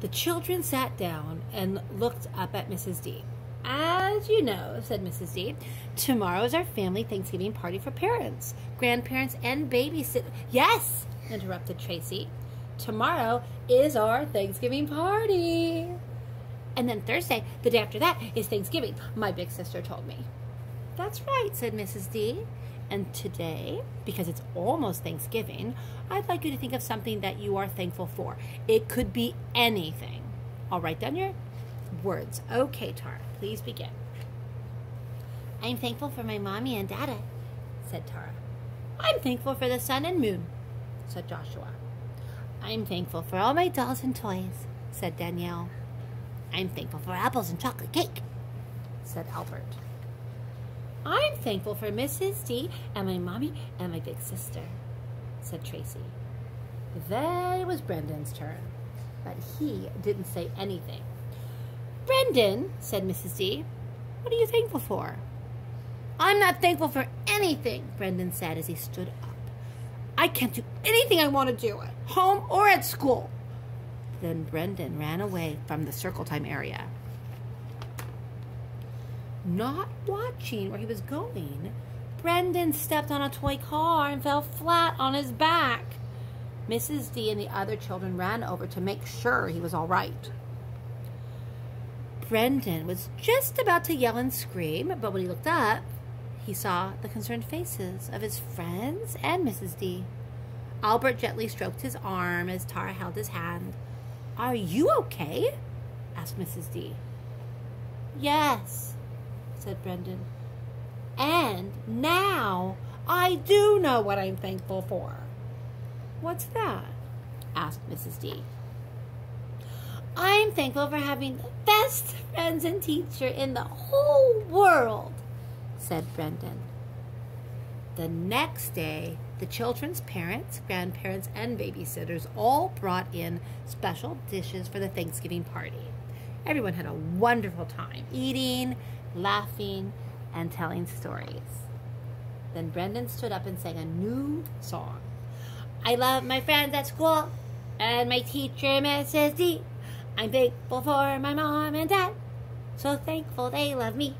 The children sat down and looked up at Mrs. D. "As you know," said Mrs. D, "tomorrow is our family Thanksgiving party for parents, grandparents, and babysitters." "Yes," interrupted Tracy. "Tomorrow is our Thanksgiving party. And then Thursday, the day after that, is Thanksgiving, my big sister told me." "That's right," said Mrs. D. "And today, because it's almost Thanksgiving, I'd like you to think of something that you are thankful for. It could be anything. All right, down your words." "Okay, Tara, please begin." "I'm thankful for my mommy and dada," said Tara. "I'm thankful for the sun and moon," said Joshua. "I'm thankful for all my dolls and toys," said Danielle. "I'm thankful for apples and chocolate cake," said Albert. "I'm thankful for Mrs. D and my mommy and my big sister," said Tracy. Then it was Brendan's turn, but he didn't say anything. "Brendan," said Mrs. D, "what are you thankful for?" "I'm not thankful for anything," Brendan said as he stood up. "I can't do anything I want to do at home or at school." Then Brendan ran away from the circle time area. Not watching where he was going, Brendan stepped on a toy car and fell flat on his back. Mrs. D and the other children ran over to make sure he was all right. Brendan was just about to yell and scream, but when he looked up, he saw the concerned faces of his friends and Mrs. D. Albert gently stroked his arm as Tara held his hand. "Are you okay?" asked Mrs. D. "Yes," said Brendan. "And now I do know what I'm thankful for." "What's that?" asked Mrs. D. "I'm thankful for having the best friends and teacher in the whole world," said Brendan. The next day, the children's parents, grandparents, and babysitters all brought in special dishes for the Thanksgiving party. Everyone had a wonderful time eating, laughing, and telling stories. Then Brendan stood up and sang a new song. "I love my friends at school and my teacher, Mrs. D. I'm thankful for my mom and dad, so thankful they love me.